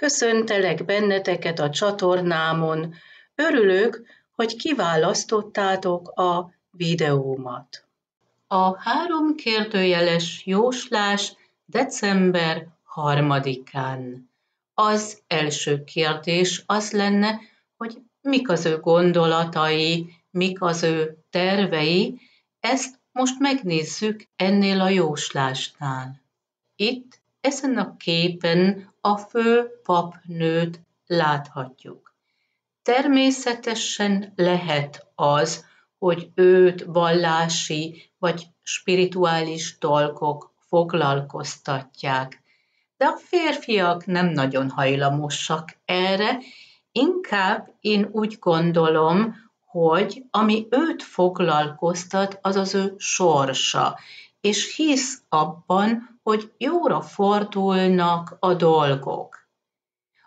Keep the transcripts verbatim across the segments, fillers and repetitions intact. Köszöntelek benneteket a csatornámon. Örülök, hogy kiválasztottátok a videómat. A három kérdőjeles jóslás december harmadikán. Az első kérdés az lenne, hogy mik az ő gondolatai, mik az ő tervei, ezt most megnézzük ennél a jóslásnál. Itt ezen a képen a fő papnőt láthatjuk. Természetesen lehet az, hogy őt vallási vagy spirituális dolgok foglalkoztatják, de a férfiak nem nagyon hajlamosak erre, inkább én úgy gondolom, hogy ami őt foglalkoztat, az az ő sorsa, és hisz abban, hogy jóra fordulnak a dolgok.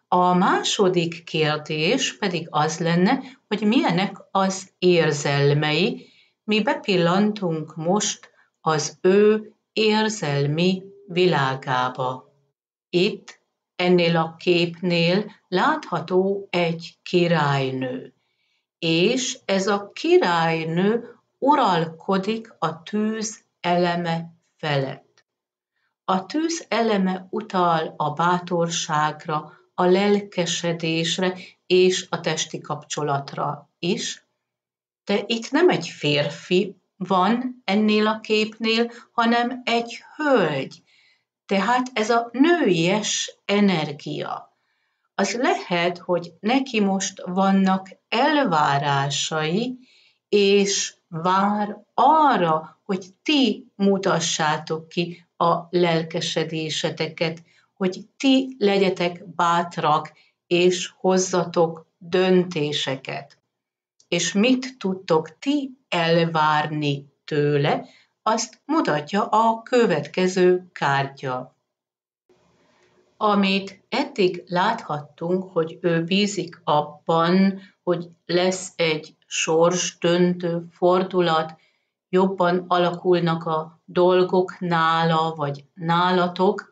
A második kérdés pedig az lenne, hogy milyenek az érzelmei. Mi bepillantunk most az ő érzelmi világába. Itt, ennél a képnél látható egy királynő, és ez a királynő uralkodik a tűz eleme felett. A tűz eleme utal a bátorságra, a lelkesedésre és a testi kapcsolatra is, de itt nem egy férfi van ennél a képnél, hanem egy hölgy. Tehát ez a nőies energia. Az lehet, hogy neki most vannak elvárásai, és vár arra, hogy ti mutassátok ki a lelkesedéseteket, hogy ti legyetek bátrak, és hozzatok döntéseket. És mit tudtok ti elvárni tőle, azt mutatja a következő kártya. Amit eddig láthattunk, hogy ő bízik abban, hogy lesz egy sorsdöntő fordulat, jobban alakulnak a dolgok nála vagy nálatok,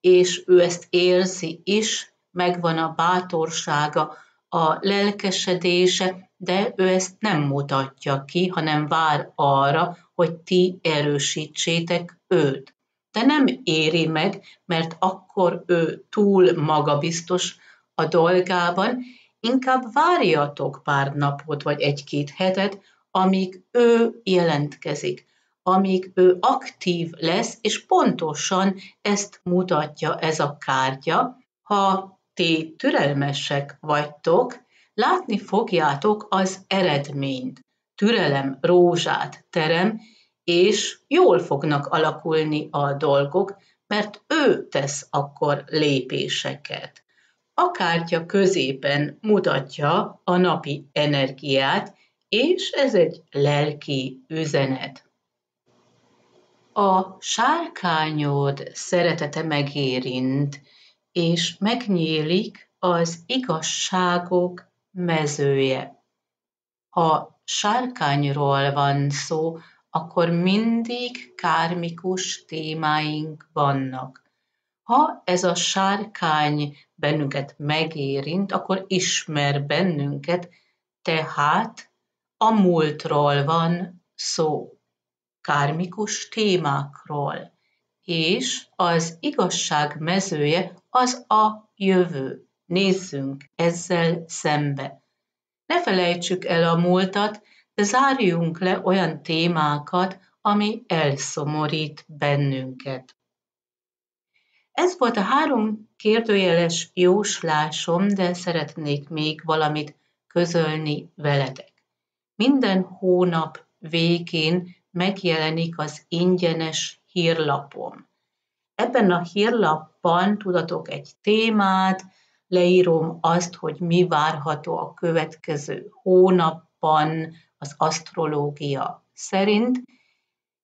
és ő ezt érzi is, megvan a bátorsága, a lelkesedése, de ő ezt nem mutatja ki, hanem vár arra, hogy ti erősítsétek őt. De nem éri meg, mert akkor ő túl magabiztos a dolgában, inkább várjatok pár napot vagy egy-két hetet, amíg ő jelentkezik, amíg ő aktív lesz, és pontosan ezt mutatja ez a kártya. Ha ti türelmesek vagytok, látni fogjátok az eredményt. Türelem rózsát terem, és jól fognak alakulni a dolgok, mert ő tesz akkor lépéseket. A kártya középen mutatja a napi energiát, és ez egy lelki üzenet. A sárkányod szeretete megérint, és megnyílik az igazságok mezője. Ha sárkányról van szó, akkor mindig kármikus témáink vannak. Ha ez a sárkány bennünket megérint, akkor ismer bennünket, tehát a múltról van szó, kármikus témákról, és az igazság mezője az a jövő. Nézzünk ezzel szembe. Ne felejtsük el a múltat, de zárjunk le olyan témákat, ami elszomorít bennünket. Ez volt a három kérdőjeles jóslásom, de szeretnék még valamit közölni veletek. Minden hónap végén megjelenik az ingyenes hírlapom. Ebben a hírlapban tudatok egy témát, leírom azt, hogy mi várható a következő hónapban az asztrológia szerint.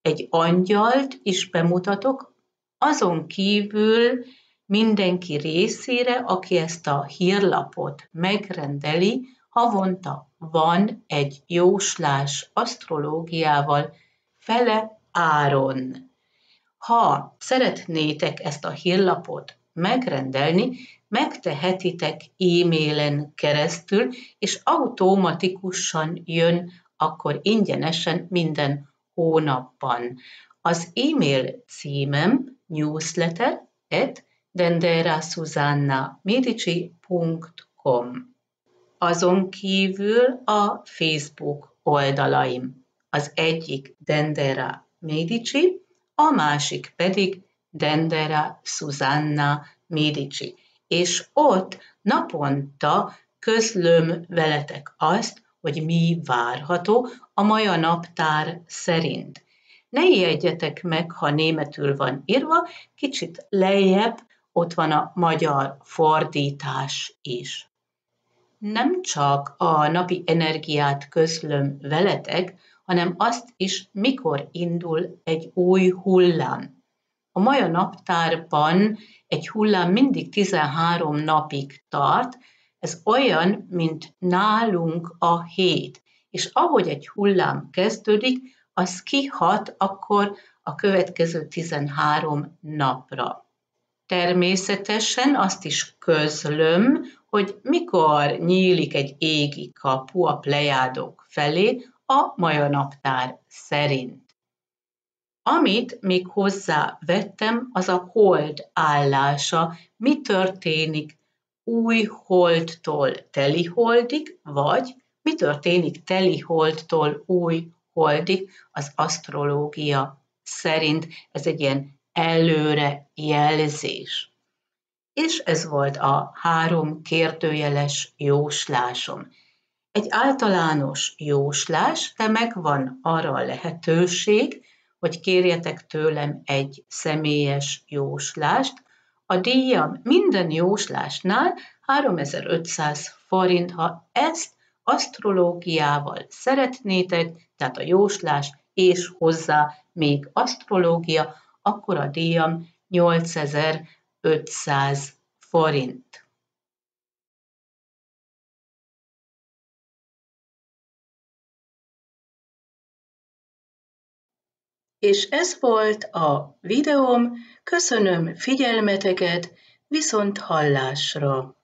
Egy angyalt is bemutatok, azon kívül mindenki részére, aki ezt a hírlapot megrendeli, havonta van egy jóslás asztrológiával fele áron. Ha szeretnétek ezt a hírlapot megrendelni, megtehetitek e-mailen keresztül, és automatikusan jön akkor ingyenesen minden hónapban. Az e-mail címem newsletter at dendera suzanna medici pont com. Azon kívül a Facebook oldalaim. Az egyik Dendera Medici, a másik pedig Dendera Suzanna Medici. És ott naponta közlöm veletek azt, hogy mi várható a maja naptár szerint. Ne ijedjetek meg, ha németül van írva, kicsit lejjebb, ott van a magyar fordítás is. Nem csak a napi energiát közlöm veletek, hanem azt is, mikor indul egy új hullám. A maja naptárban egy hullám mindig tizenhárom napig tart, ez olyan, mint nálunk a hét. És ahogy egy hullám kezdődik, az kihat akkor a következő tizenhárom napra. Természetesen azt is közlöm, hogy mikor nyílik egy égi kapu a plejádok felé a maja naptár szerint. Amit még hozzávettem, az a hold állása, mi történik új holdtól teli holdig, vagy mi történik teli holdtól új holdig az asztrológia szerint. Ez egy ilyen előre jelzés. És ez volt a három kérdőjeles jóslásom. Egy általános jóslás, de megvan arra a lehetőség, hogy kérjetek tőlem egy személyes jóslást. A díjam minden jóslásnál háromezer-ötszáz forint, ha ezt asztrológiával szeretnétek, tehát a jóslás és hozzá még asztrológia, akkor a díjam nyolcezer-ötszáz forint. És ez volt a videóm, köszönöm figyelmeteket, viszont hallásra!